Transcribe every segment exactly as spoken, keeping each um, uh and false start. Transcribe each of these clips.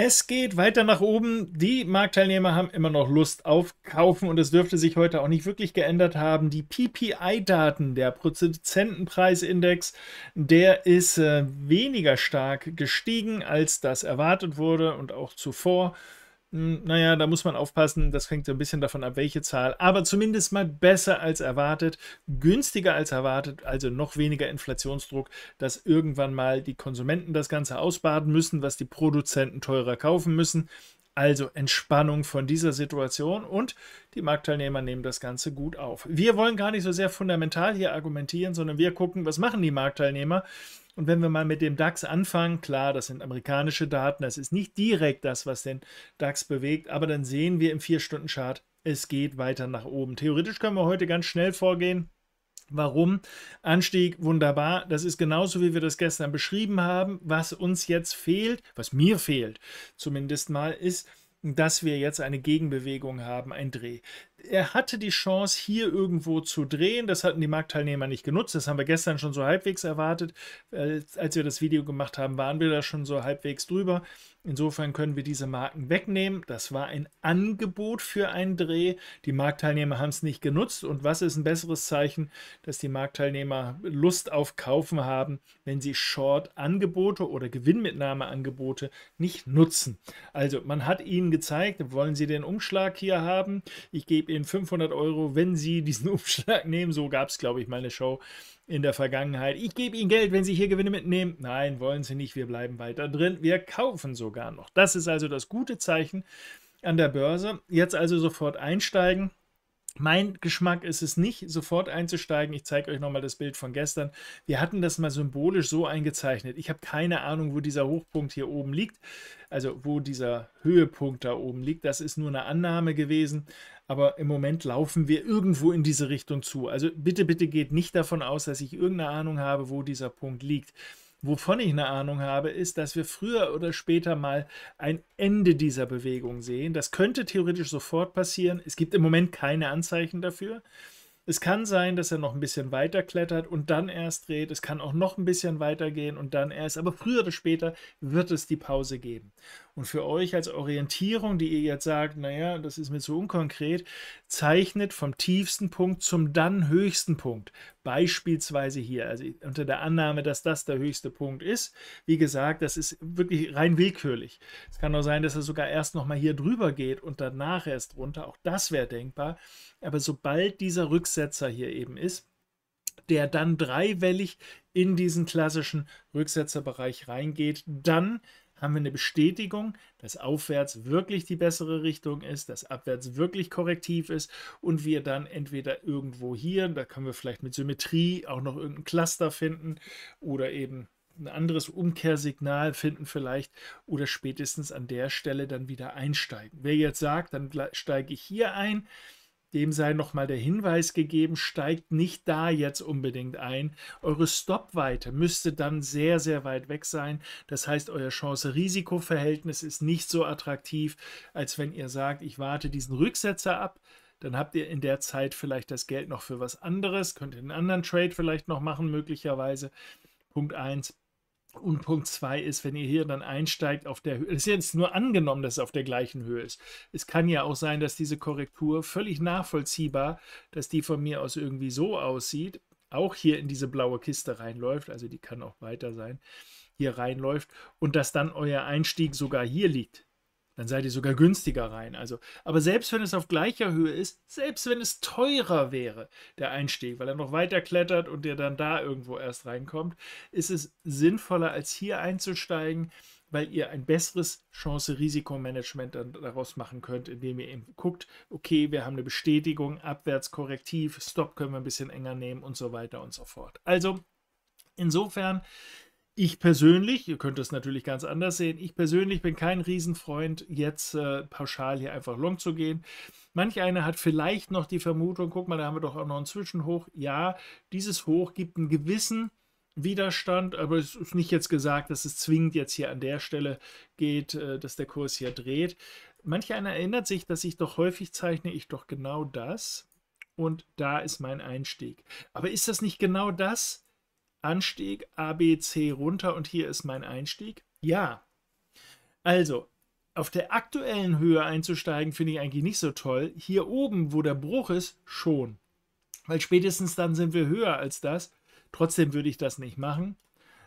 Es geht weiter nach oben. Die Marktteilnehmer haben immer noch Lust auf Kaufen und es dürfte sich heute auch nicht wirklich geändert haben. Die P P I-Daten, der Produzentenpreisindex, der ist äh, weniger stark gestiegen, als das erwartet wurde und auch zuvor. Naja, da muss man aufpassen, das hängt ein bisschen davon ab, welche Zahl, aber zumindest mal besser als erwartet, günstiger als erwartet, also noch weniger Inflationsdruck, dass irgendwann mal die Konsumenten das Ganze ausbaden müssen, was die Produzenten teurer kaufen müssen. Also Entspannung von dieser Situation und die Marktteilnehmer nehmen das Ganze gut auf. Wir wollen gar nicht so sehr fundamental hier argumentieren, sondern wir gucken, was machen die Marktteilnehmer. Und wenn wir mal mit dem DAX anfangen, klar, das sind amerikanische Daten, das ist nicht direkt das, was den DAX bewegt, aber dann sehen wir im vier-Stunden-Chart, es geht weiter nach oben. Theoretisch können wir heute ganz schnell vorgehen. Warum? Anstieg, wunderbar. Das ist genauso, wie wir das gestern beschrieben haben. Was uns jetzt fehlt, was mir fehlt zumindest mal, ist, dass wir jetzt eine Gegenbewegung haben, ein Dreh. Er hatte die Chance, hier irgendwo zu drehen. Das hatten die Marktteilnehmer nicht genutzt. Das haben wir gestern schon so halbwegs erwartet. Als wir das Video gemacht haben, waren wir da schon so halbwegs drüber. Insofern können wir diese Marken wegnehmen. Das war ein Angebot für einen Dreh. Die Marktteilnehmer haben es nicht genutzt. Und was ist ein besseres Zeichen, dass die Marktteilnehmer Lust auf Kaufen haben, wenn sie Short-Angebote oder Gewinnmitnahmeangebote nicht nutzen? Also man hat ihnen gezeigt, wollen sie den Umschlag hier haben? Ich gebe Ihnen fünfhundert Euro, wenn Sie diesen Umschlag nehmen. So gab es, glaube ich, mal eine Show in der Vergangenheit. Ich gebe Ihnen Geld, wenn Sie hier Gewinne mitnehmen. Nein, wollen Sie nicht. Wir bleiben weiter drin. Wir kaufen sogar noch. Das ist also das gute Zeichen an der Börse. Jetzt also sofort einsteigen. Mein Geschmack ist es nicht, sofort einzusteigen. Ich zeige euch nochmal das Bild von gestern. Wir hatten das mal symbolisch so eingezeichnet. Ich habe keine Ahnung, wo dieser Hochpunkt hier oben liegt, also wo dieser Höhepunkt da oben liegt. Das ist nur eine Annahme gewesen, aber im Moment laufen wir irgendwo in diese Richtung zu. Also bitte, bitte geht nicht davon aus, dass ich irgendeine Ahnung habe, wo dieser Punkt liegt. Wovon ich eine Ahnung habe, ist, dass wir früher oder später mal ein Ende dieser Bewegung sehen. Das könnte theoretisch sofort passieren. Es gibt im Moment keine Anzeichen dafür. Es kann sein, dass er noch ein bisschen weiter klettert und dann erst dreht. Es kann auch noch ein bisschen weitergehen und dann erst. Aber früher oder später wird es die Pause geben. Und für euch als Orientierung, die ihr jetzt sagt, naja, das ist mir zu unkonkret, zeichnet vom tiefsten Punkt zum dann höchsten Punkt. Beispielsweise hier, also unter der Annahme, dass das der höchste Punkt ist. Wie gesagt, das ist wirklich rein willkürlich. Es kann auch sein, dass er sogar erst nochmal hier drüber geht und danach erst runter. Auch das wäre denkbar. Aber sobald dieser Rücksetzer hier eben ist, der dann dreiwellig in diesen klassischen Rücksetzerbereich reingeht, dann haben wir eine Bestätigung, dass aufwärts wirklich die bessere Richtung ist, dass abwärts wirklich korrektiv ist und wir dann entweder irgendwo hier, da können wir vielleicht mit Symmetrie auch noch irgendein Cluster finden oder eben ein anderes Umkehrsignal finden vielleicht oder spätestens an der Stelle dann wieder einsteigen. Wer jetzt sagt, dann steige ich hier ein, dem sei nochmal der Hinweis gegeben, steigt nicht da jetzt unbedingt ein. Eure Stopweite müsste dann sehr, sehr weit weg sein. Das heißt, euer Chance-Risiko-Verhältnis ist nicht so attraktiv, als wenn ihr sagt, ich warte diesen Rücksetzer ab. Dann habt ihr in der Zeit vielleicht das Geld noch für was anderes. Könnt ihr einen anderen Trade vielleicht noch machen, möglicherweise. Punkt eins. Und Punkt zwei ist, wenn ihr hier dann einsteigt auf der Höhe, es ist jetzt nur angenommen, dass es auf der gleichen Höhe ist. Es kann ja auch sein, dass diese Korrektur völlig nachvollziehbar, dass die von mir aus irgendwie so aussieht, auch hier in diese blaue Kiste reinläuft, also die kann auch weiter sein, hier reinläuft und dass dann euer Einstieg sogar hier liegt. Dann seid ihr sogar günstiger rein. Also, aber selbst wenn es auf gleicher Höhe ist, selbst wenn es teurer wäre, der Einstieg, weil er noch weiter klettert und der dann da irgendwo erst reinkommt, ist es sinnvoller, als hier einzusteigen, weil ihr ein besseres Chance-Risiko-Management daraus machen könnt, indem ihr eben guckt, okay, wir haben eine Bestätigung, abwärts korrektiv, Stop können wir ein bisschen enger nehmen und so weiter und so fort. Also insofern... Ich persönlich, ihr könnt es natürlich ganz anders sehen, ich persönlich bin kein Riesenfreund, jetzt äh, pauschal hier einfach long zu gehen. Manch einer hat vielleicht noch die Vermutung, guck mal, da haben wir doch auch noch einen Zwischenhoch. Ja, dieses Hoch gibt einen gewissen Widerstand, aber es ist nicht jetzt gesagt, dass es zwingend jetzt hier an der Stelle geht, äh, dass der Kurs hier dreht. Manch einer erinnert sich, dass ich doch häufig zeichne, ich doch genau das und da ist mein Einstieg. Aber ist das nicht genau das? Anstieg, A B C runter und hier ist mein Einstieg? Ja. Also, auf der aktuellen Höhe einzusteigen, finde ich eigentlich nicht so toll. Hier oben, wo der Bruch ist, schon. Weil spätestens dann sind wir höher als das. Trotzdem würde ich das nicht machen,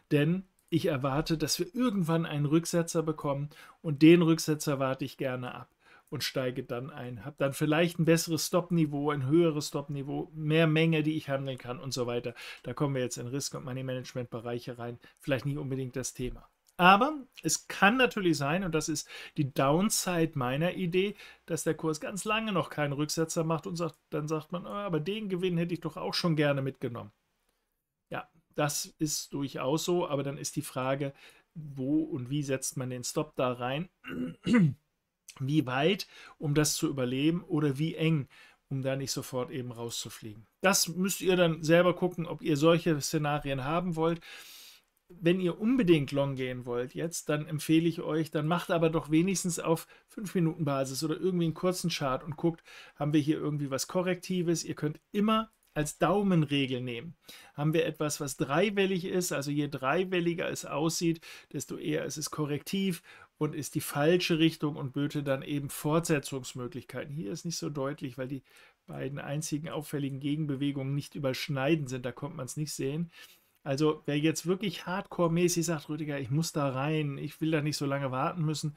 denn ich erwarte, dass wir irgendwann einen Rücksetzer bekommen und den Rücksetzer warte ich gerne ab und steige dann ein. Habe dann vielleicht ein besseres Stop-Niveau, ein höheres Stop-Niveau, mehr Menge, die ich handeln kann und so weiter. Da kommen wir jetzt in Risk- und Money-Management-Bereiche rein. Vielleicht nicht unbedingt das Thema. Aber es kann natürlich sein, und das ist die Downside meiner Idee, dass der Kurs ganz lange noch keinen Rücksetzer macht und sagt, dann sagt man, aber den Gewinn hätte ich doch auch schon gerne mitgenommen. Ja, das ist durchaus so, aber dann ist die Frage, wo und wie setzt man den Stop da rein? Wie weit, um das zu überleben, oder wie eng, um da nicht sofort eben rauszufliegen? Das müsst ihr dann selber gucken, ob ihr solche Szenarien haben wollt. Wenn ihr unbedingt long gehen wollt jetzt, dann empfehle ich euch, dann macht aber doch wenigstens auf fünf Minuten Basis oder irgendwie einen kurzen Chart und guckt, haben wir hier irgendwie was Korrektives. Ihr könnt immer als Daumenregel nehmen. Haben wir etwas, was dreiwellig ist, also je dreiwelliger es aussieht, desto eher ist es korrektiv und ist die falsche Richtung und böte dann eben Fortsetzungsmöglichkeiten. Hier ist nicht so deutlich, weil die beiden einzigen auffälligen Gegenbewegungen nicht überschneidend sind, da konnte man es nicht sehen. Also wer jetzt wirklich hardcore-mäßig sagt, Rüdiger, ich muss da rein, ich will da nicht so lange warten müssen,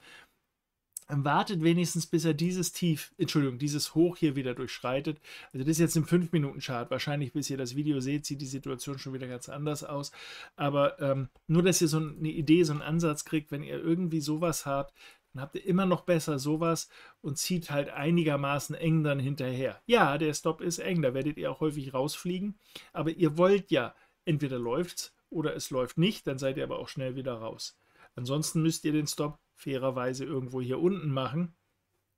wartet wenigstens, bis er dieses Tief, Entschuldigung, dieses Hoch hier wieder durchschreitet. Also das ist jetzt ein fünf Minuten Chart. Wahrscheinlich, bis ihr das Video seht, sieht die Situation schon wieder ganz anders aus. Aber ähm, nur, dass ihr so eine Idee, so einen Ansatz kriegt, wenn ihr irgendwie sowas habt, dann habt ihr immer noch besser sowas und zieht halt einigermaßen eng dann hinterher. Ja, der Stop ist eng, da werdet ihr auch häufig rausfliegen. Aber ihr wollt ja, entweder läuft's oder es läuft nicht, dann seid ihr aber auch schnell wieder raus. Ansonsten müsst ihr den Stop fairerweise irgendwo hier unten machen.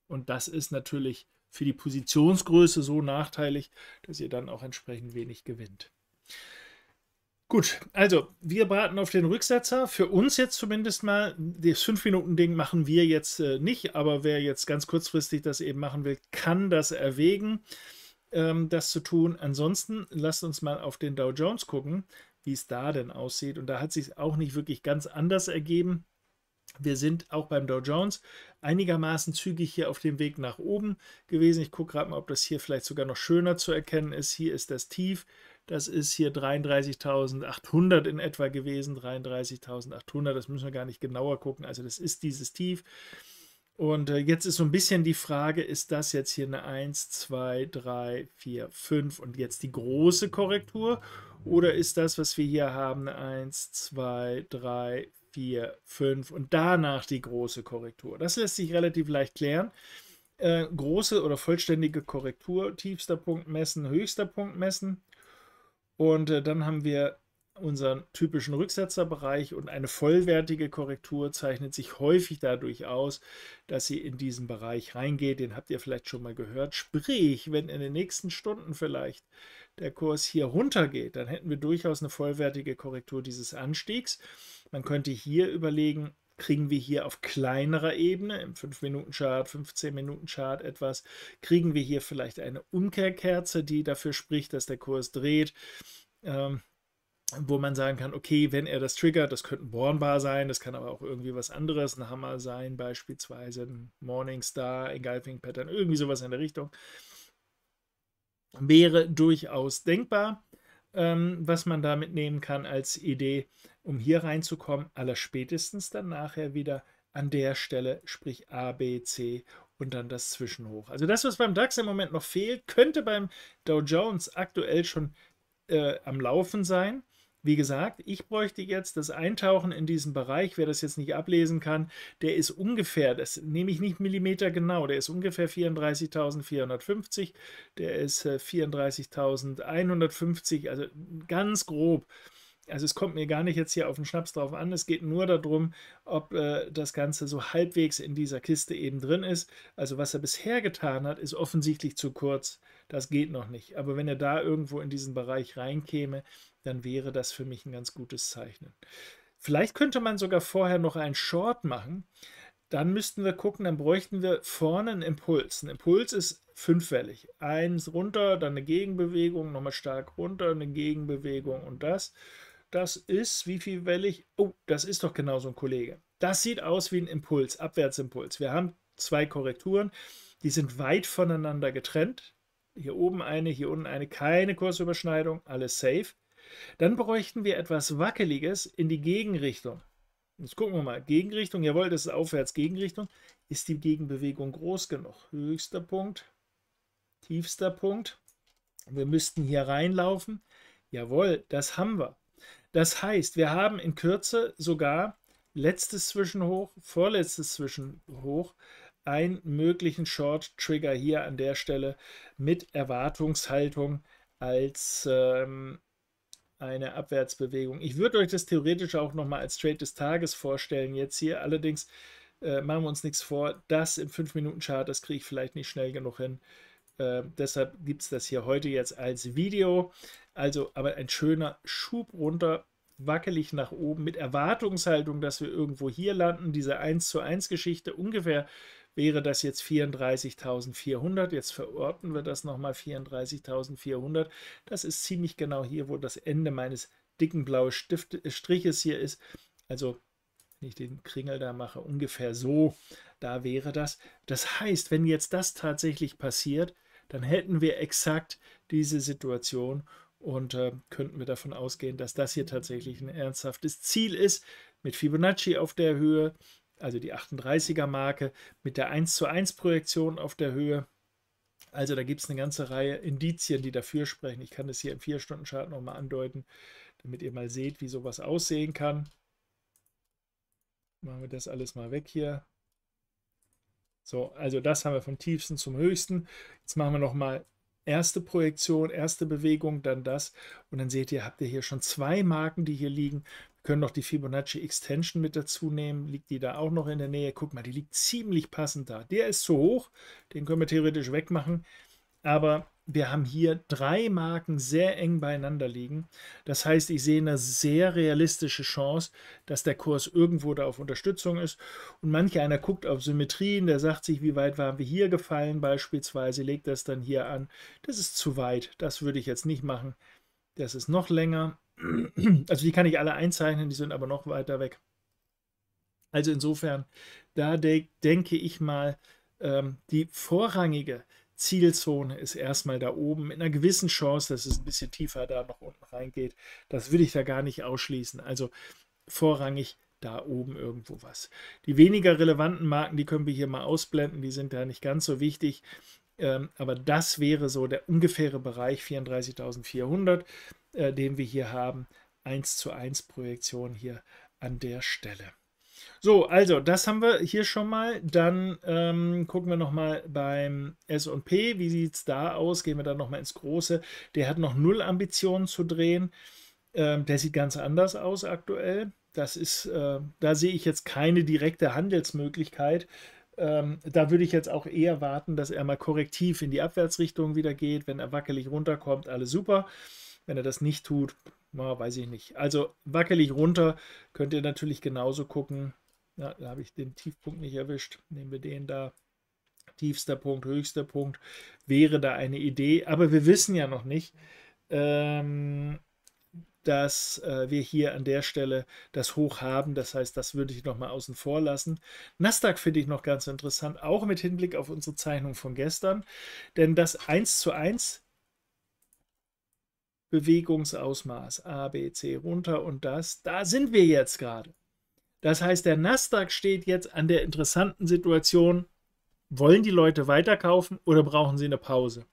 Und das ist natürlich für die Positionsgröße so nachteilig, dass ihr dann auch entsprechend wenig gewinnt. Gut, also wir warten auf den Rücksetzer. Für uns jetzt zumindest mal, das fünf Minuten Ding machen wir jetzt äh, nicht, aber wer jetzt ganz kurzfristig das eben machen will, kann das erwägen, ähm, das zu tun. Ansonsten lasst uns mal auf den Dow Jones gucken, wie es da denn aussieht. Und da hat sich auch nicht wirklich ganz anders ergeben. Wir sind auch beim Dow Jones einigermaßen zügig hier auf dem Weg nach oben gewesen. Ich gucke gerade mal, ob das hier vielleicht sogar noch schöner zu erkennen ist. Hier ist das Tief. Das ist hier dreiunddreißigtausendachthundert in etwa gewesen. dreiunddreißigtausendachthundert, das müssen wir gar nicht genauer gucken. Also das ist dieses Tief. Und jetzt ist so ein bisschen die Frage, ist das jetzt hier eine eins, zwei, drei, vier, fünf und jetzt die große Korrektur? Oder ist das, was wir hier haben, eine eins, zwei, drei, vier, fünf und danach die große Korrektur? Das lässt sich relativ leicht klären. Äh, große oder vollständige Korrektur, tiefster Punkt messen, höchster Punkt messen. Und äh, dann haben wir unseren typischen Rücksetzerbereich und eine vollwertige Korrektur zeichnet sich häufig dadurch aus, dass sie in diesen Bereich reingeht. Den habt ihr vielleicht schon mal gehört. Sprich, wenn in den nächsten Stunden vielleicht der Kurs hier runtergeht, dann hätten wir durchaus eine vollwertige Korrektur dieses Anstiegs. Man könnte hier überlegen, kriegen wir hier auf kleinerer Ebene, im fünf Minuten Chart, fünfzehn Minuten Chart etwas, kriegen wir hier vielleicht eine Umkehrkerze, die dafür spricht, dass der Kurs dreht. Ähm, wo man sagen kann, okay, wenn er das triggert, das könnte ein Born-Bar sein, das kann aber auch irgendwie was anderes, ein Hammer sein, beispielsweise ein Morningstar, Engulfing Pattern, irgendwie sowas in der Richtung, wäre durchaus denkbar, ähm, was man da mitnehmen kann als Idee, um hier reinzukommen, allerspätestens dann nachher wieder an der Stelle, sprich A, B, C und dann das Zwischenhoch. Also das, was beim DAX im Moment noch fehlt, könnte beim Dow Jones aktuell schon äh, am Laufen sein. Wie gesagt, ich bräuchte jetzt das Eintauchen in diesen Bereich, wer das jetzt nicht ablesen kann, der ist ungefähr, das nehme ich nicht Millimeter genau, der ist ungefähr vierunddreißigtausendvierhundertfünfzig, der ist vierunddreißigtausendeinhundertfünfzig, also ganz grob. Also es kommt mir gar nicht jetzt hier auf den Schnaps drauf an, es geht nur darum, ob äh, das Ganze so halbwegs in dieser Kiste eben drin ist. Also was er bisher getan hat, ist offensichtlich zu kurz, das geht noch nicht. Aber wenn er da irgendwo in diesen Bereich reinkäme, dann wäre das für mich ein ganz gutes Zeichen. Vielleicht könnte man sogar vorher noch einen Short machen. Dann müssten wir gucken, dann bräuchten wir vorne einen Impuls. Ein Impuls ist fünfwellig. Eins runter, dann eine Gegenbewegung, nochmal stark runter, eine Gegenbewegung und das. Das ist, wie viel wellig? Oh, das ist doch genau so ein Kollege. Das sieht aus wie ein Impuls, Abwärtsimpuls. Wir haben zwei Korrekturen, die sind weit voneinander getrennt. Hier oben eine, hier unten eine, keine Kursüberschneidung, alles safe. Dann bräuchten wir etwas Wackeliges in die Gegenrichtung. Jetzt gucken wir mal, Gegenrichtung, jawohl, das ist aufwärts Gegenrichtung. Ist die Gegenbewegung groß genug? Höchster Punkt, tiefster Punkt. Wir müssten hier reinlaufen. Jawohl, das haben wir. Das heißt, wir haben in Kürze sogar letztes Zwischenhoch, vorletztes Zwischenhoch, einen möglichen Short-Trigger hier an der Stelle mit Erwartungshaltung als ähm, eine Abwärtsbewegung. Ich würde euch das theoretisch auch nochmal als Trade des Tages vorstellen jetzt hier. Allerdings äh, machen wir uns nichts vor. Das im fünf Minuten Chart, das kriege ich vielleicht nicht schnell genug hin. Äh, deshalb gibt es das hier heute jetzt als Video. Also aber ein schöner Schub runter, wackelig nach oben mit Erwartungshaltung, dass wir irgendwo hier landen. Diese eins zu eins Geschichte ungefähr wäre das jetzt vierunddreißigtausendvierhundert. Jetzt verorten wir das nochmal vierunddreißigtausendvierhundert. Das ist ziemlich genau hier, wo das Ende meines dicken blauen Stift Striches hier ist. Also wenn ich den Kringel da mache, ungefähr so, da wäre das. Das heißt, wenn jetzt das tatsächlich passiert, dann hätten wir exakt diese Situation und äh, könnten wir davon ausgehen, dass das hier tatsächlich ein ernsthaftes Ziel ist, mit Fibonacci auf der Höhe, also die achtunddreißiger Marke, mit der eins zu eins Projektion auf der Höhe. Also da gibt es eine ganze Reihe Indizien, die dafür sprechen. Ich kann das hier im vier Stunden Chart nochmal andeuten, damit ihr mal seht, wie sowas aussehen kann. Machen wir das alles mal weg hier. So, also das haben wir vom tiefsten zum höchsten. Jetzt machen wir nochmal erste Projektion, erste Bewegung, dann das. Und dann seht ihr, habt ihr hier schon zwei Marken, die hier liegen. Wir können noch die Fibonacci Extension mit dazu nehmen. Liegt die da auch noch in der Nähe? Guck mal, die liegt ziemlich passend da. Der ist zu hoch, den können wir theoretisch wegmachen. Aber wir haben hier drei Marken sehr eng beieinander liegen. Das heißt, ich sehe eine sehr realistische Chance, dass der Kurs irgendwo da auf Unterstützung ist. Und manch einer guckt auf Symmetrien, der sagt sich, wie weit waren wir hier gefallen beispielsweise, legt das dann hier an. Das ist zu weit, das würde ich jetzt nicht machen. Das ist noch länger. Also die kann ich alle einzeichnen, die sind aber noch weiter weg. Also insofern, da de- denke ich mal, ähm, die vorrangige Zielzone ist erstmal da oben mit einer gewissen Chance, dass es ein bisschen tiefer da noch unten reingeht. Das will ich da gar nicht ausschließen. Also vorrangig da oben irgendwo was. Die weniger relevanten Marken, die können wir hier mal ausblenden. Die sind da nicht ganz so wichtig. Ähm, aber das wäre so der ungefähre Bereich vierunddreißigtausendvierhundert, äh, den wir hier haben. eins zu eins Projektion hier an der Stelle. So, also das haben wir hier schon mal. Dann ähm, gucken wir nochmal beim S und P. Wie sieht es da aus? Gehen wir dann nochmal ins Große. Der hat noch null Ambitionen zu drehen. Ähm, der sieht ganz anders aus aktuell. Das ist, äh, da sehe ich jetzt keine direkte Handelsmöglichkeit. Ähm, da würde ich jetzt auch eher warten, dass er mal korrektiv in die Abwärtsrichtung wieder geht. Wenn er wackelig runterkommt, alles super. Wenn er das nicht tut, na, weiß ich nicht. Also wackelig runter könnt ihr natürlich genauso gucken. Ja, da habe ich den Tiefpunkt nicht erwischt. Nehmen wir den da. Tiefster Punkt, höchster Punkt. Wäre da eine Idee. Aber wir wissen ja noch nicht, ähm, dass äh, wir hier an der Stelle das Hoch haben. Das heißt, das würde ich nochmal außen vor lassen. Nasdaq finde ich noch ganz interessant, auch mit Hinblick auf unsere Zeichnung von gestern. Denn das eins zu eins Bewegungsausmaß A, B, C runter und das, da sind wir jetzt gerade. Das heißt, der Nasdaq steht jetzt an der interessanten Situation, wollen die Leute weiterkaufen oder brauchen sie eine Pause?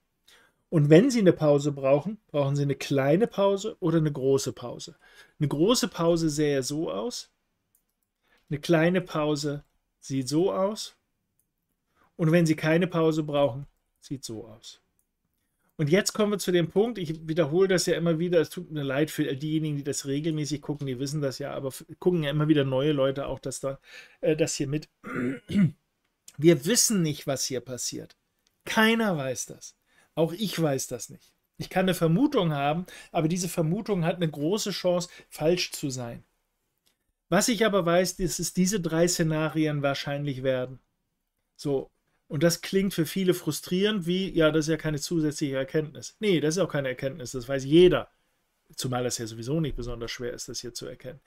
Und wenn sie eine Pause brauchen, brauchen sie eine kleine Pause oder eine große Pause? Eine große Pause sähe so aus, eine kleine Pause sieht so aus und wenn sie keine Pause brauchen, sieht so aus. Und jetzt kommen wir zu dem Punkt, ich wiederhole das ja immer wieder, es tut mir leid für diejenigen, die das regelmäßig gucken, die wissen das ja, aber gucken ja immer wieder neue Leute auch das, da, äh, das hier mit. Wir wissen nicht, was hier passiert. Keiner weiß das. Auch ich weiß das nicht. Ich kann eine Vermutung haben, aber diese Vermutung hat eine große Chance, falsch zu sein. Was ich aber weiß, ist, dass diese drei Szenarien wahrscheinlich werden. So. Und das klingt für viele frustrierend, wie, ja, das ist ja keine zusätzliche Erkenntnis. Nee, das ist auch keine Erkenntnis, das weiß jeder. Zumal das ja sowieso nicht besonders schwer ist, das hier zu erkennen.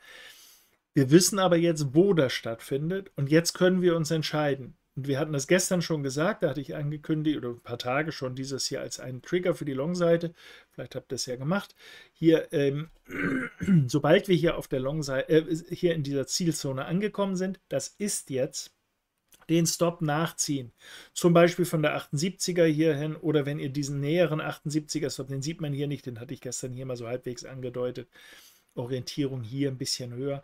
Wir wissen aber jetzt, wo das stattfindet, und jetzt können wir uns entscheiden. Und wir hatten das gestern schon gesagt, da hatte ich angekündigt, oder ein paar Tage schon, dieses hier als einen Trigger für die Long-Seite. Vielleicht habt ihr das ja gemacht. Hier, ähm, sobald wir hier auf der Long-Seite, äh, hier in dieser Zielzone angekommen sind, das ist jetzt, den Stop nachziehen. Zum Beispiel von der achtundsiebziger hier hin, oder wenn ihr diesen näheren achtundsiebziger Stop, den sieht man hier nicht, den hatte ich gestern hier mal so halbwegs angedeutet. Orientierung hier ein bisschen höher.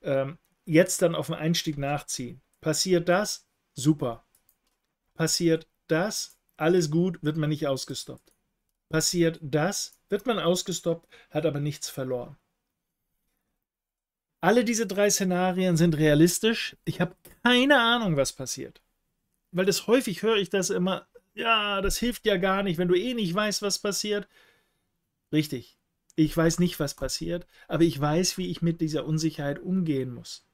Ähm, jetzt dann auf den Einstieg nachziehen. Passiert das? Super. Passiert das, alles gut, wird man nicht ausgestoppt. Passiert das, wird man ausgestoppt, hat aber nichts verloren. Alle diese drei Szenarien sind realistisch. Ich habe keine Ahnung, was passiert. Weil das häufig höre ich das immer, ja, das hilft ja gar nicht, wenn du eh nicht weißt, was passiert. Richtig, ich weiß nicht, was passiert, aber ich weiß, wie ich mit dieser Unsicherheit umgehen muss.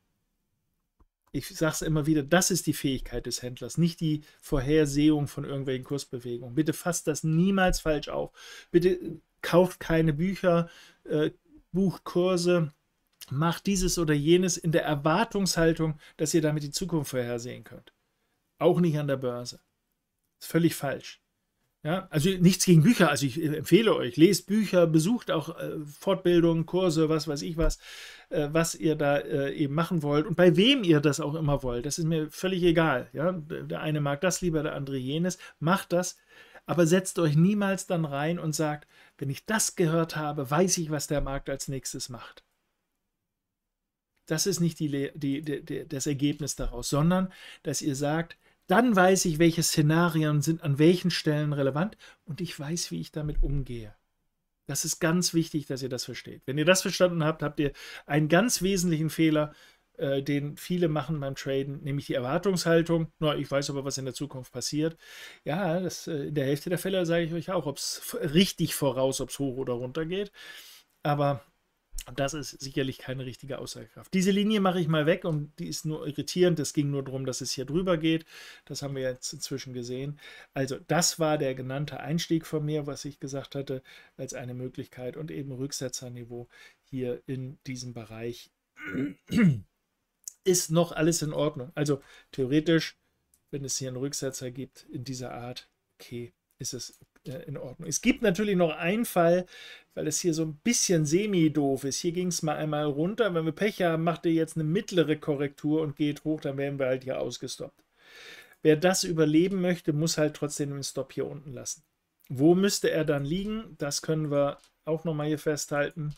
Ich sage es immer wieder, das ist die Fähigkeit des Händlers, nicht die Vorhersehung von irgendwelchen Kursbewegungen. Bitte fasst das niemals falsch auf. Bitte kauft keine Bücher, äh, bucht Kurse, macht dieses oder jenes in der Erwartungshaltung, dass ihr damit die Zukunft vorhersehen könnt. Auch nicht an der Börse. Ist völlig falsch. Ja, also nichts gegen Bücher, also ich empfehle euch, lest Bücher, besucht auch äh, Fortbildungen, Kurse, was weiß ich was, äh, was ihr da äh, eben machen wollt und bei wem ihr das auch immer wollt, das ist mir völlig egal. Ja? Der eine mag das lieber, der andere jenes, macht das, aber setzt euch niemals dann rein und sagt, wenn ich das gehört habe, weiß ich, was der Markt als nächstes macht. Das ist nicht die, die, die, die, das Ergebnis daraus, sondern dass ihr sagt, dann weiß ich, welche Szenarien sind an welchen Stellen relevant und ich weiß, wie ich damit umgehe. Das ist ganz wichtig, dass ihr das versteht. Wenn ihr das verstanden habt, habt ihr einen ganz wesentlichen Fehler, äh, den viele machen beim Traden, nämlich die Erwartungshaltung. Na, ich weiß aber, was in der Zukunft passiert. Ja, das, äh, in der Hälfte der Fälle sage ich euch auch, ob es richtig voraus, ob es hoch oder runter geht. Aber das ist sicherlich keine richtige Aussagekraft. Diese Linie mache ich mal weg und die ist nur irritierend. Es ging nur darum, dass es hier drüber geht. Das haben wir jetzt inzwischen gesehen. Also das war der genannte Einstieg von mir, was ich gesagt hatte, als eine Möglichkeit und eben Rücksetzerniveau hier in diesem Bereich. Ist noch alles in Ordnung. Also theoretisch, wenn es hier einen Rücksetzer gibt in dieser Art, okay, ist es in Ordnung. Es gibt natürlich noch einen Fall, weil es hier so ein bisschen semi-doof ist. Hier ging es mal einmal runter. Wenn wir Pech haben, macht ihr jetzt eine mittlere Korrektur und geht hoch, dann werden wir halt hier ausgestoppt. Wer das überleben möchte, muss halt trotzdem den Stop hier unten lassen. Wo müsste er dann liegen? Das können wir auch nochmal hier festhalten.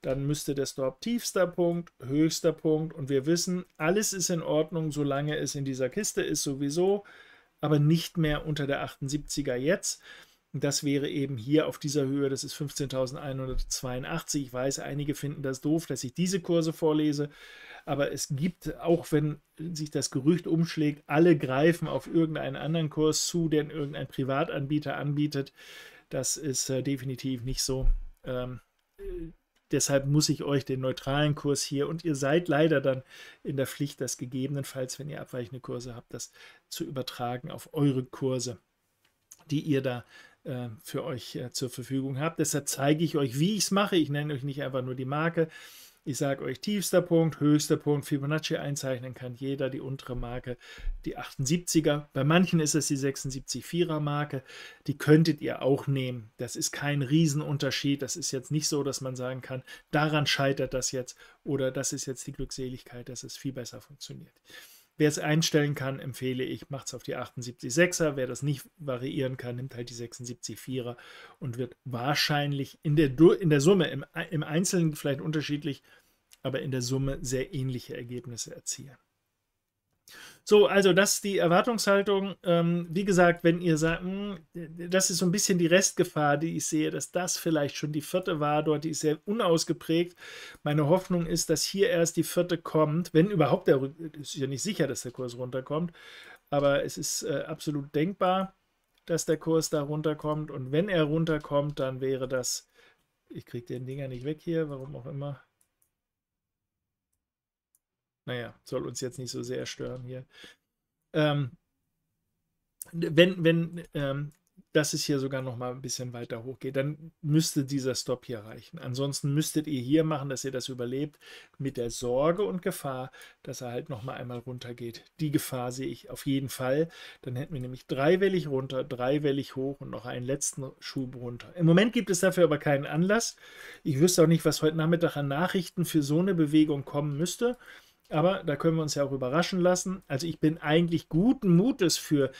Dann müsste der Stop tiefster Punkt, höchster Punkt und wir wissen, alles ist in Ordnung, solange es in dieser Kiste ist sowieso, aber nicht mehr unter der achtundsiebziger jetzt. Das wäre eben hier auf dieser Höhe, das ist fünfzehntausendeinhundertzweiundachtzig. Ich weiß, einige finden das doof, dass ich diese Kurse vorlese, aber es gibt, auch wenn sich das Gerücht umschlägt, alle greifen auf irgendeinen anderen Kurs zu, den irgendein Privatanbieter anbietet. Das ist äh, definitiv nicht so. Ähm, deshalb muss ich euch den neutralen Kurs hier, und ihr seid leider dann in der Pflicht, das gegebenenfalls, wenn ihr abweichende Kurse habt, das zu übertragen auf eure Kurse, die ihr da für euch zur Verfügung habt. Deshalb zeige ich euch, wie ich es mache. Ich nenne euch nicht einfach nur die Marke. Ich sage euch tiefster Punkt, höchster Punkt, Fibonacci einzeichnen kann jeder, die untere Marke, die achtundsiebziger. Bei manchen ist es die sechsundsiebzig Komma vierer Marke. Die könntet ihr auch nehmen. Das ist kein Riesenunterschied. Das ist jetzt nicht so, dass man sagen kann, daran scheitert das jetzt oder das ist jetzt die Glückseligkeit, dass es viel besser funktioniert. Wer es einstellen kann, empfehle ich, macht es auf die achtundsiebzig Komma sechser. Wer das nicht variieren kann, nimmt halt die sechsundsiebzig Komma vierer und wird wahrscheinlich in der, in der Summe, im, im Einzelnen vielleicht unterschiedlich, aber in der Summe sehr ähnliche Ergebnisse erzielen. So, also das ist die Erwartungshaltung. Ähm, wie gesagt, wenn ihr sagt, mh, das ist so ein bisschen die Restgefahr, die ich sehe, dass das vielleicht schon die vierte war, dort, die ist sehr unausgeprägt. Meine Hoffnung ist, dass hier erst die vierte kommt, wenn überhaupt, der ist ja nicht sicher, dass der Kurs runterkommt, aber es ist äh, absolut denkbar, dass der Kurs da runterkommt und wenn er runterkommt, dann wäre das, ich kriege den Dinger nicht weg hier, warum auch immer. Naja, soll uns jetzt nicht so sehr stören hier. Ähm, wenn wenn ähm, dass es hier sogar noch mal ein bisschen weiter hochgeht, dann müsste dieser Stop hier reichen. Ansonsten müsstet ihr hier machen, dass ihr das überlebt, mit der Sorge und Gefahr, dass er halt noch mal einmal runtergeht. Die Gefahr sehe ich auf jeden Fall. Dann hätten wir nämlich dreiwellig runter, dreiwellig hoch und noch einen letzten Schub runter. Im Moment gibt es dafür aber keinen Anlass. Ich wüsste auch nicht, was heute Nachmittag an Nachrichten für so eine Bewegung kommen müsste. Aber da können wir uns ja auch überraschen lassen. Also ich bin eigentlich guten Mutes für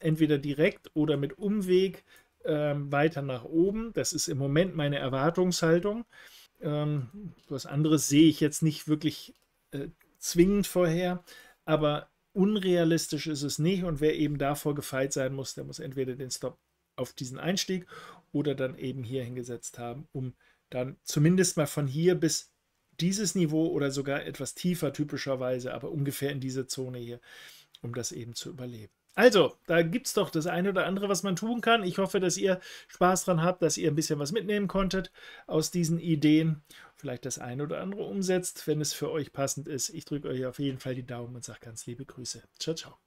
entweder direkt oder mit Umweg ähm, weiter nach oben. Das ist im Moment meine Erwartungshaltung. Ähm, was anderes sehe ich jetzt nicht wirklich äh, zwingend vorher, aber unrealistisch ist es nicht. Und wer eben davor gefeit sein muss, der muss entweder den Stop auf diesen Einstieg oder dann eben hier hingesetzt haben, um dann zumindest mal von hier bis dieses Niveau oder sogar etwas tiefer typischerweise, aber ungefähr in dieser Zone hier, um das eben zu überleben. Also, da gibt es doch das eine oder andere, was man tun kann. Ich hoffe, dass ihr Spaß dran habt, dass ihr ein bisschen was mitnehmen konntet aus diesen Ideen. Vielleicht das eine oder andere umsetzt, wenn es für euch passend ist. Ich drücke euch auf jeden Fall die Daumen und sage ganz liebe Grüße. Ciao, ciao.